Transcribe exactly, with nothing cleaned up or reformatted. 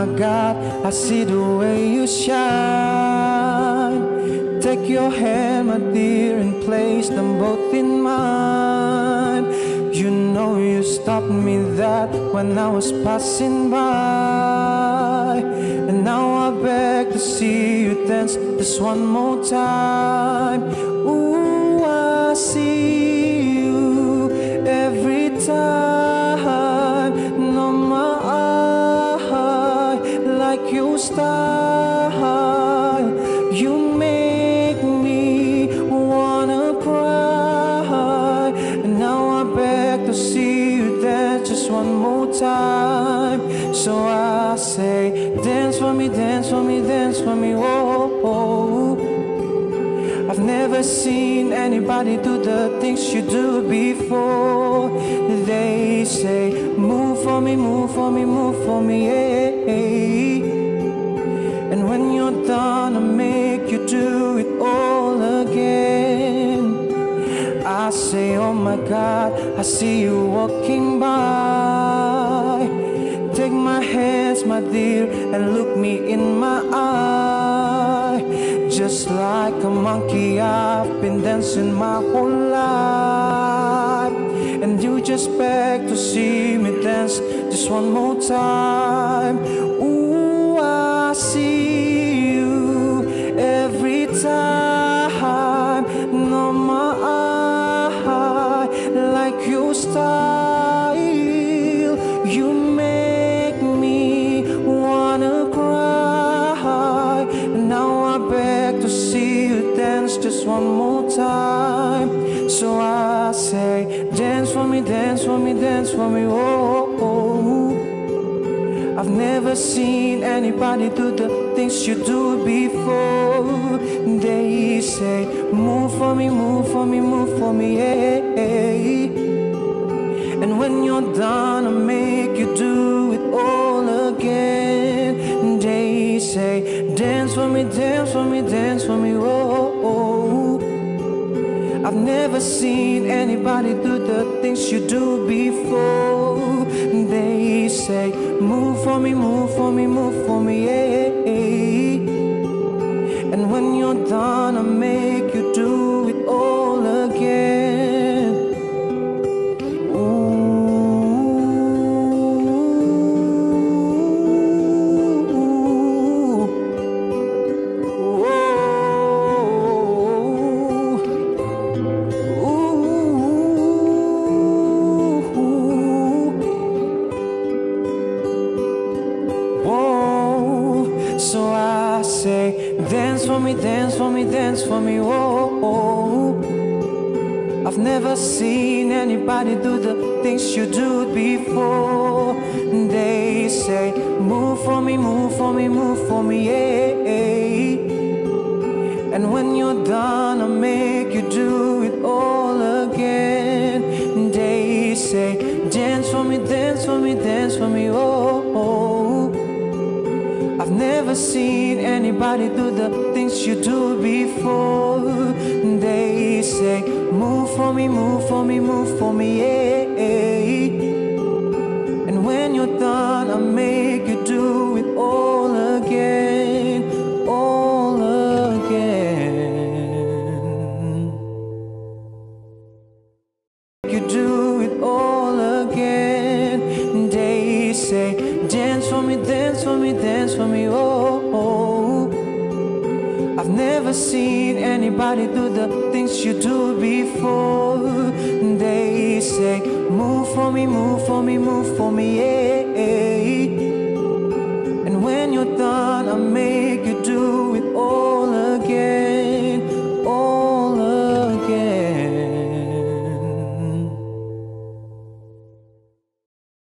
my God, I see the way you shine. Take your hand, my dear, and place them both in mine. You know you stopped me that when I was passing by, and now I beg to see you dance just one more time. Ooh, I see you every time, and on my eye, like your style, you make me wanna cry. And now I beg to see you dance just one more time. So I say, dance for me, dance for me, dance for me, oh, oh. I've never seen anybody do the things you do before. They say, move for me, move for me, move for me, yeah. And when you're done, I make you do it all again. I say, oh my God, I see you walking by. Take my hands, my dear, and look me in my eye. Just like a monkey, I've been dancing my whole life, and you just beg to see me dance just one more time. Ooh, I see you every time, and on my eye, like your style, you make just one more time. So I say, dance for me, dance for me, dance for me, oh, oh. I've never seen anybody do the things you do before. They say, move for me, move for me, move for me, yeah. And when you're done, I make you do it all again. They say, dance for me, dance for me, dance for me, oh, I've never seen anybody do the things you do before. They say, move for me, move for me, move for me, yeah. And when you're done, I make you do it all again. Dance for me, dance for me, oh, oh. I've never seen anybody do the things you do before. They say, move for me, move for me, move for me, yeah. And when you're done, I make you do it all again. They say, dance for me, dance for me, dance for me, oh, oh. I've never seen anybody do the things you do before. They say, move for me, move for me, move for me, yeah. And when you're done, I make you do it all again, all again. You do it all again. They say, dance for me, dance for me, dance for me, oh, oh. I've never seen anybody do the things you do before. They say, move for me, move for me, move for me, yeah.